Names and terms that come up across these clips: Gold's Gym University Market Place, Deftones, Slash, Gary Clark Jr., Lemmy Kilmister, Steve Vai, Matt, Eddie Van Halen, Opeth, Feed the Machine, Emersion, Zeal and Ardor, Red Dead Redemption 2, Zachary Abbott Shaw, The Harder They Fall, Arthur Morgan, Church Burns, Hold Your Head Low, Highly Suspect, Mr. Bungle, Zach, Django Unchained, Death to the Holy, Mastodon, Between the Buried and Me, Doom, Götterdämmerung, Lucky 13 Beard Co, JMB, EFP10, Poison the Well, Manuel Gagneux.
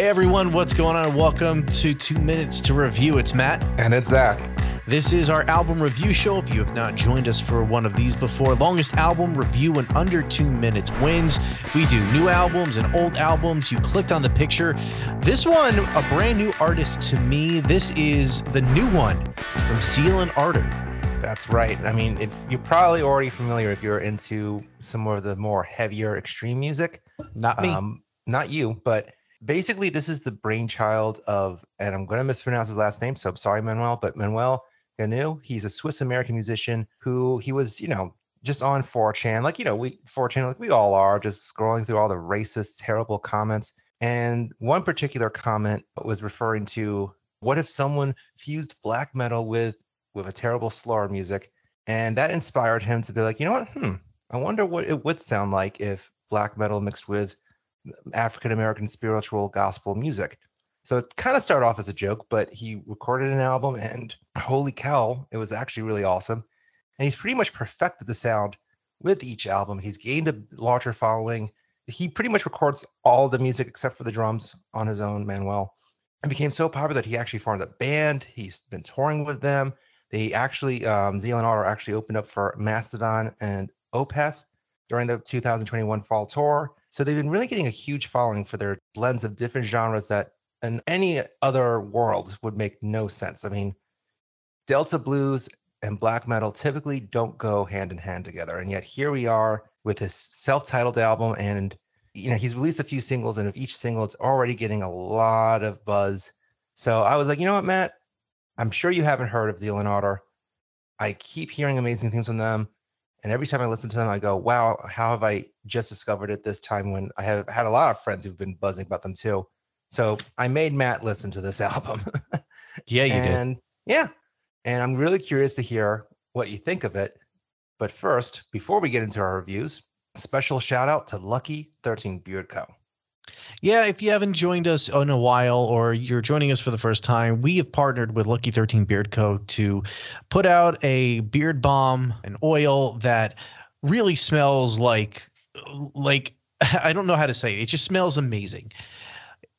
Hey everyone, what's going on? Welcome to 2 Minutes to Review. It's Matt. And it's Zach. This is our album review show. If you have not joined us for one of these before, longest album review in under 2 minutes wins. We do new albums and old albums. You clicked on the picture. This one, a brand new artist to me. This is the new one from Zeal and Ardor. That's right. I mean, if you're probably already familiar if you're into some of the more heavier extreme music. Not me. Not you, but basically this is the brainchild of, and I'm going to mispronounce his last name, so I'm sorry, Manuel, but Manuel Gagneux. He's a Swiss American musician who he was, you know, just on 4chan, like, you know, 4chan, like we all are, just scrolling through all the racist, terrible comments. And one particular comment was referring to, what if someone fused black metal with a terrible slur music? And that inspired him to be like, you know what? I wonder what it would sound like if black metal mixed with African-American spiritual gospel music. So it kind of started off as a joke, but he recorded an album and holy cow, it was actually really awesome. And he's pretty much perfected the sound with each album. He's gained a larger following. He pretty much records all the music except for the drums on his own, Manuel. It became so popular that he actually formed a band. He's been touring with them. They actually, Zeal and Ardor actually opened up for Mastodon and Opeth during the 2021 fall tour. So they've been really getting a huge following for their blends of different genres that in any other world would make no sense. I mean, Delta blues and black metal typically don't go hand in hand together. And yet here we are with his self-titled album, and you know, he's released a few singles, and of each single, it's already getting a lot of buzz. So I was like, you know what, Matt? I'm sure you haven't heard of Zeal and Ardor. I keep hearing amazing things from them. And every time I listen to them, I go, wow, how have I just discovered it this time when I have had a lot of friends who've been buzzing about them too. So I made Matt listen to this album. Yeah, you did. Yeah. And I'm really curious to hear what you think of it. But first, before we get into our reviews, a special shout out to Lucky 13 Beard Co. Yeah, if you haven't joined us in a while or you're joining us for the first time, we have partnered with Lucky 13 Beard Co. to put out a beard balm, an oil that really smells like I don't know how to say it. It just smells amazing.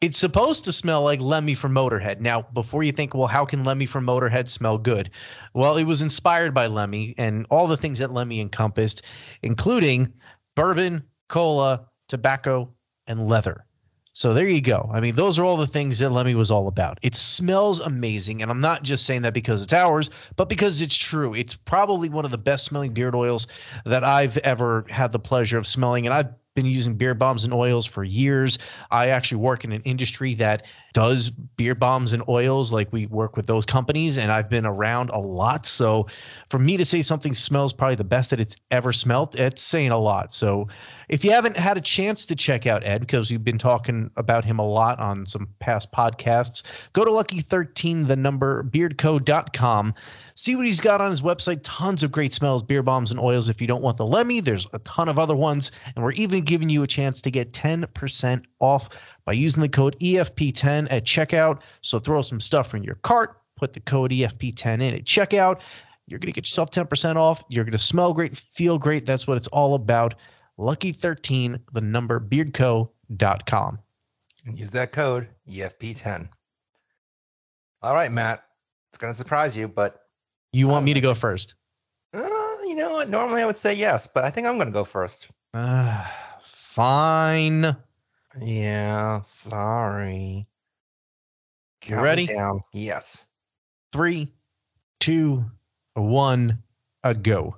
It's supposed to smell like Lemmy from Motorhead. Now, before you think, well, how can Lemmy from Motorhead smell good? Well, it was inspired by Lemmy and all the things that Lemmy encompassed, including bourbon, cola, tobacco, and leather. So there you go. I mean, those are all the things that Lemmy was all about. It smells amazing. And I'm not just saying that because it's ours, but because it's true. It's probably one of the best smelling beard oils that I've ever had the pleasure of smelling. And I've been using beard balms and oils for years. I actually work in an industry that does beard balms and oils. Like we work with those companies and I've been around a lot. So for me to say something smells probably the best that it's ever smelled, it's saying a lot. So if you haven't had a chance to check out Ed, because we've been talking about him a lot on some past podcasts, go to lucky13beardco.com. See what he's got on his website. Tons of great smells, beer bombs, and oils. If you don't want the Lemmy, there's a ton of other ones. And we're even giving you a chance to get 10% off by using the code EFP10 at checkout. So throw some stuff in your cart, put the code EFP10 in at checkout. You're going to get yourself 10% off. You're going to smell great, feel great. That's what it's all about. Lucky 13, the number, beardco.com. And use that code EFP10. All right, Matt. It's going to surprise you, but you want me to go first? You know what? Normally I would say yes, but I think I'm going to go first. Fine. Yeah, sorry. You ready? Yes. 3, 2, 1, a go.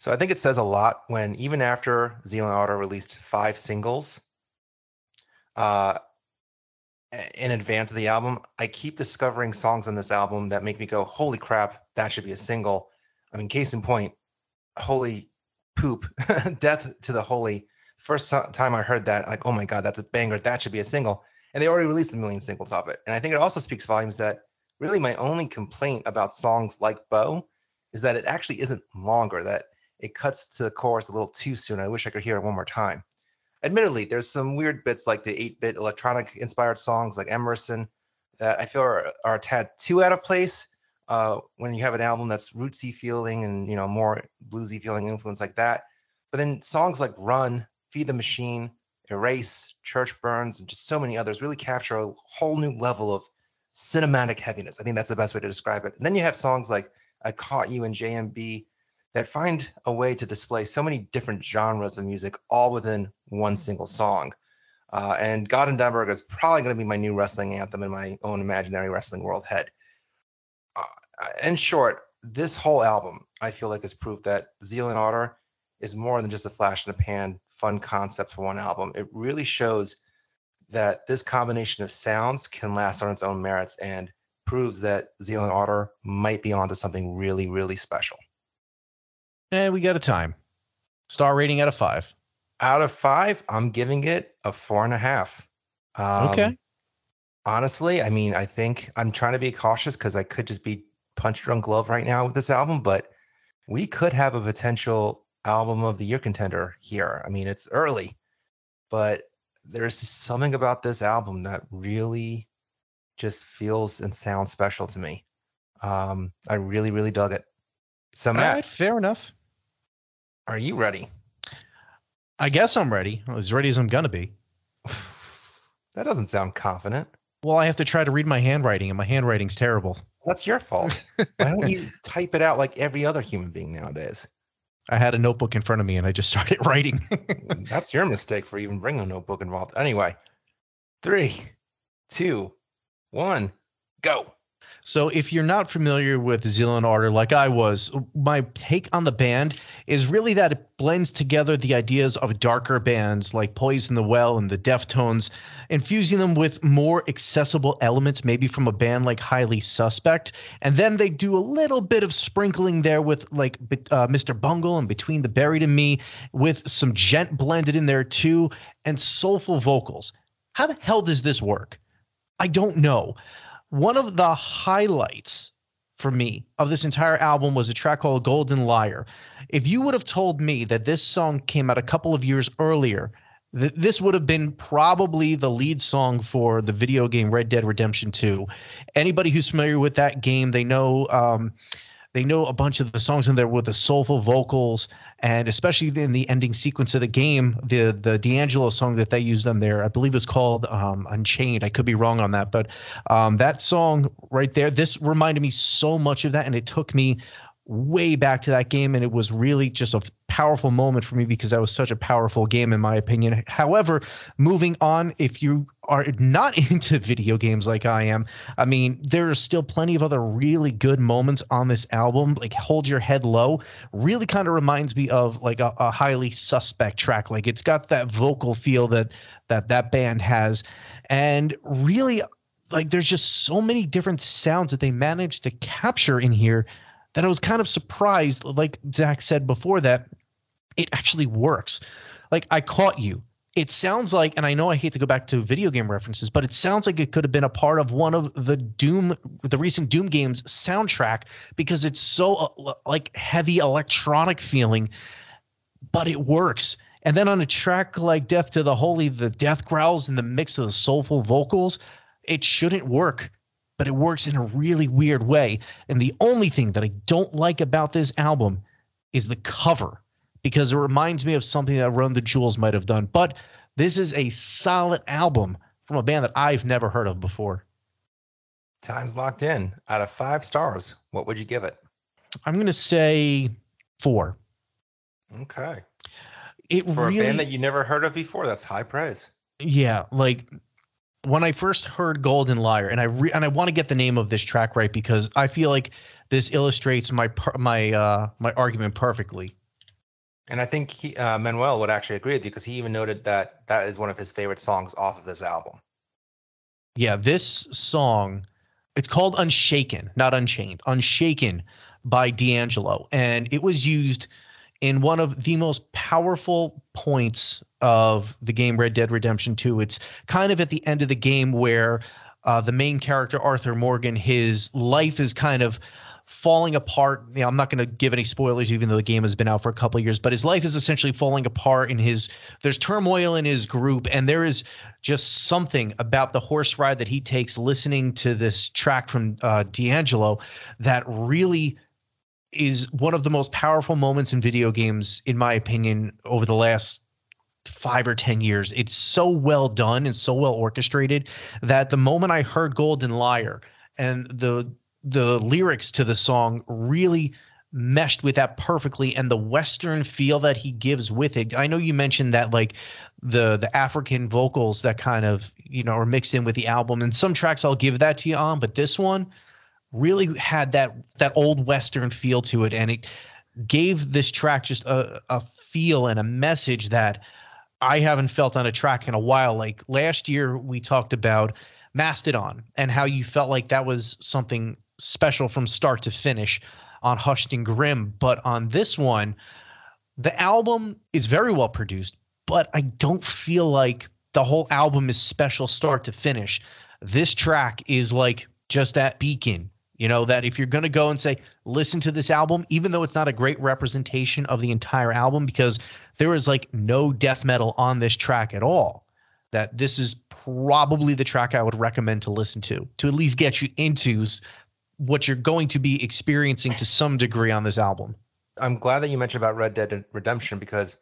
So I think it says a lot when even after Zeal and Ardor released 5 singles in advance of the album, I keep discovering songs on this album that make me go, holy crap, that should be a single. I mean, case in point, holy poop, Death to the Holy. First time I heard that, like, oh my God, that's a banger. That should be a single. And they already released a million singles of it. And I think it also speaks volumes that really my only complaint about songs like Bo is that it actually isn't longer, that it cuts to the chorus a little too soon. I wish I could hear it one more time. Admittedly, there's some weird bits like the 8-bit electronic-inspired songs like Emerson that I feel are a tad too out of place when you have an album that's rootsy feeling and, you know, more bluesy feeling influence like that. But then songs like Run, Feed the Machine, Erase, Church Burns, and just so many others really capture a whole new level of cinematic heaviness. I think that's the best way to describe it. And then you have songs like I Caught You and JMB that find a way to display so many different genres of music all within one single song. And Götterdämmerung is probably going to be my new wrestling anthem in my own imaginary wrestling world head. In short, this whole album, I feel like, is proof that Zeal and Ardor is more than just a flash in the pan, fun concept for one album. It really shows that this combination of sounds can last on its own merits and proves that Zeal and Ardor might be onto something really, really special. And we got a time. Star rating out of 5. Out of 5, I'm giving it a 4.5. Okay. Honestly, I mean, I think I'm trying to be cautious because I could just be punch drunk love right now with this album, but we could have a potential album of the year contender here. I mean, it's early, but there's something about this album that really just feels and sounds special to me. I really, really dug it. So Matt, all right, fair enough. Are you ready? I guess I'm ready. As ready as I'm going to be. That doesn't sound confident. Well, I have to try to read my handwriting, and my handwriting's terrible. That's your fault. Why don't you type it out like every other human being nowadays? I had a notebook in front of me, and I just started writing. That's your mistake for even bringing a notebook involved. Anyway, 3, 2, 1, go. So if you're not familiar with Zeal and Ardor, like I was, my take on the band is really that it blends together the ideas of darker bands like Poison the Well and the Deftones, infusing them with more accessible elements, maybe from a band like Highly Suspect. And then they do a little bit of sprinkling there with like Mr. Bungle and Between the Buried and Me, with some gent blended in there too, and soulful vocals. How the hell does this work? I don't know. One of the highlights for me of this entire album was a track called Golden Liar. If you would have told me that this song came out a couple of years earlier, this would have been probably the lead song for the video game Red Dead Redemption 2. Anybody who's familiar with that game, they know a bunch of the songs in there with the soulful vocals, and especially in the ending sequence of the game, the D'Angelo song that they used on there, I believe it's called Unchained. I could be wrong on that, but that song right there, this reminded me so much of that, and it took me way back to that game, and it was really just a powerful moment for me because that was such a powerful game in my opinion. However, moving on, if you are not into video games like I am, I mean, there are still plenty of other really good moments on this album. Like Hold Your Head Low really kind of reminds me of like a Highly Suspect track. Like it's got that vocal feel that band has, and really like there's just so many different sounds that they managed to capture in here that I was kind of surprised, like Zach said before, that it actually works. Like I Caught You. It sounds like, and I know I hate to go back to video game references, but it sounds like it could have been a part of one of the recent Doom games soundtrack, because it's so like heavy electronic feeling, but it works. And then on a track like Death to the Holy, the death growls and the mix of the soulful vocals, it shouldn't work, but it works in a really weird way. And the only thing that I don't like about this album is the cover, because it reminds me of something that Run the Jewels might have done. But this is a solid album from a band that I've never heard of before. Time's locked in. Out of 5 stars, what would you give it? I'm going to say 4. Okay. For really, a band that you never heard of before, that's high praise. Yeah, like when I first heard Golden Liar, and I want to get the name of this track right, because I feel like this illustrates my argument perfectly. And I think Manuel would actually agree with you, because he even noted that that is one of his favorite songs off of this album. Yeah, this song, it's called Unshaken, not Unchained, Unshaken by D'Angelo. And it was used in one of the most powerful points of the game Red Dead Redemption 2. It's kind of at the end of the game where the main character, Arthur Morgan, his life is kind of falling apart. You know, I'm not going to give any spoilers, even though the game has been out for a couple of years, but his life is essentially falling apart. There's turmoil in his group, and there is just something about the horse ride that he takes listening to this track from D'Angelo that really is one of the most powerful moments in video games, in my opinion, over the last 5 or 10 years. It's so well done and so well orchestrated that the moment I heard Golden Liar and the lyrics to the song really meshed with that perfectly, and the Western feel that he gives with it. I know you mentioned that, like, the African vocals that kind of, you know, are mixed in with the album, and some tracks I'll give that to you on, but this one really had that old Western feel to it, and it gave this track just a feel and a message that I haven't felt on a track in a while. Like last year we talked about Mastodon and how you felt like that was something special from start to finish on Hushed and Grim. But on this one, the album is very well produced, but I don't feel like the whole album is special start to finish. This track is like just that beacon, you know, that if you're going to go and say, listen to this album, even though it's not a great representation of the entire album, because there is like no death metal on this track at all, that this is probably the track I would recommend to listen to at least get you into what you're going to be experiencing to some degree on this album. I'm glad that you mentioned about Red Dead Redemption, because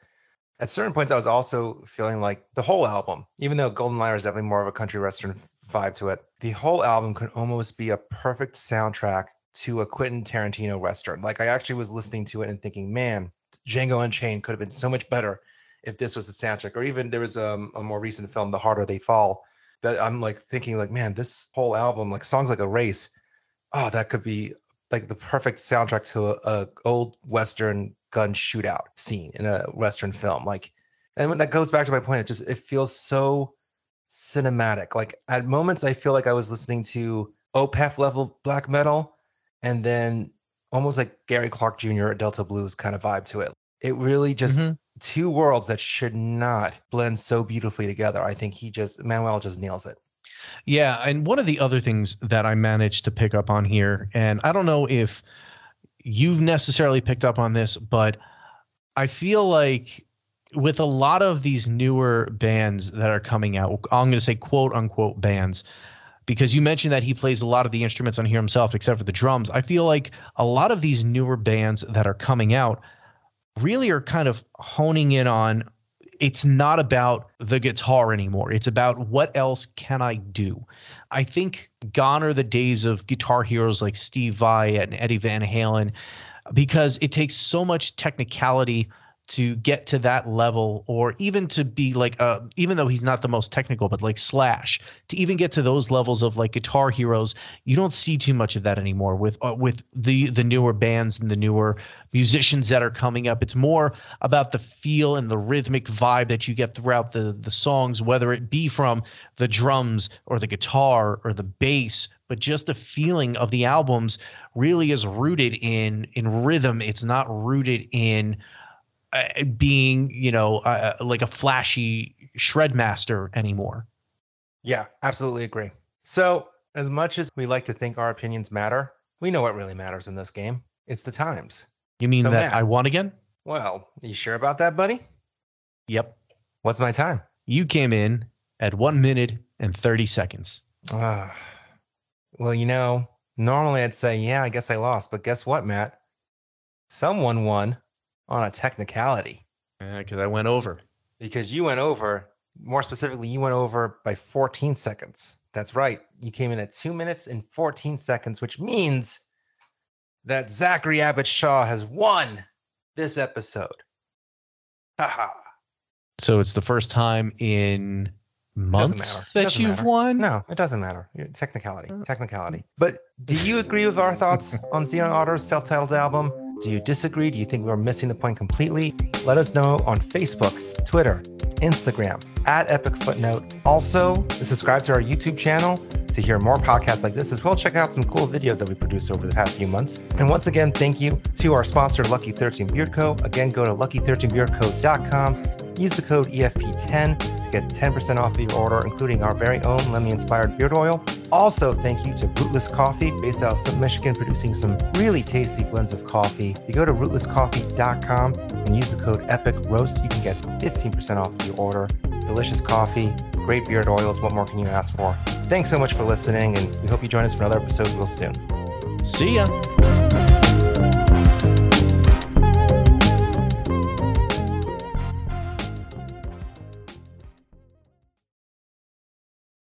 at certain points I was also feeling like the whole album, even though Golden Liar is definitely more of a country western vibe to it, the whole album could almost be a perfect soundtrack to a Quentin Tarantino western. Like I actually was listening to it and thinking, man, Django Unchained could have been so much better if this was the soundtrack. Or even there was a more recent film, The Harder They Fall, that I'm like thinking like, man, this whole album, like songs like Erase, oh, that could be like the perfect soundtrack to a old Western gun shootout scene in a Western film. Like, and when that goes back to my point, it feels so cinematic. Like at moments, I feel like I was listening to Opeth level black metal, and then almost like Gary Clark Jr. Delta Blues kind of vibe to it. It really just two worlds that should not blend so beautifully together. I think Manuel just nails it. Yeah, and one of the other things that I managed to pick up on here, and I don't know if you've necessarily picked up on this, but I feel like with a lot of these newer bands that are coming out, I'm going to say quote unquote bands, because you mentioned that he plays a lot of the instruments on here himself, except for the drums. I feel like a lot of these newer bands that are coming out really are kind of honing in on, it's not about the guitar anymore. It's about what else can I do? I think gone are the days of guitar heroes like Steve Vai and Eddie Van Halen, because it takes so much technicality to get to that level, or even to be like, even though he's not the most technical, but like Slash, to even get to those levels of like guitar heroes, you don't see too much of that anymore with the newer bands and the newer musicians that are coming up. It's more about the feel and the rhythmic vibe that you get throughout the songs, whether it be from the drums or the guitar or the bass, but just the feeling of the albums really is rooted in rhythm. It's not rooted in being, you know, like a flashy shred master anymore. Yeah, absolutely agree. So as much as we like to think our opinions matter, we know what really matters in this game. It's the times. You mean so that Matt, I won again? Well, you sure about that, buddy? Yep. What's my time? You came in at 1 minute and 30 seconds. Well, you know, normally I'd say, yeah, I guess I lost, but guess what, Matt? Someone won. On a technicality. Because I went over. Because you went over. More specifically, you went over by 14 seconds. That's right. You came in at 2 minutes and 14 seconds, which means that Zachary Abbott Shaw has won this episode. Haha. So it's the first time in months that you've won? No, it doesn't matter. Technicality. But do you agree with our thoughts on Zeal and Ardor's self-titled album? Do you disagree? Do you think we're missing the point completely? Let us know on Facebook, Twitter, Instagram, @EpicFootnote. Also, subscribe to our YouTube channel to hear more podcasts like this, as well check out some cool videos that we produced over the past few months. And once again, thank you to our sponsor, Lucky 13 Beard Co. Again, go to lucky13beardco.com. Use the code EFP10. Get 10% off your order, including our very own Lemmy-inspired beard oil. Also, thank you to Rootless Coffee, based out of Flint, Michigan, producing some really tasty blends of coffee. If you go to rootlesscoffee.com and use the code EPICROAST, you can get 15% off your order. Delicious coffee, great beard oils, what more can you ask for? Thanks so much for listening, and we hope you join us for another episode real soon. See ya!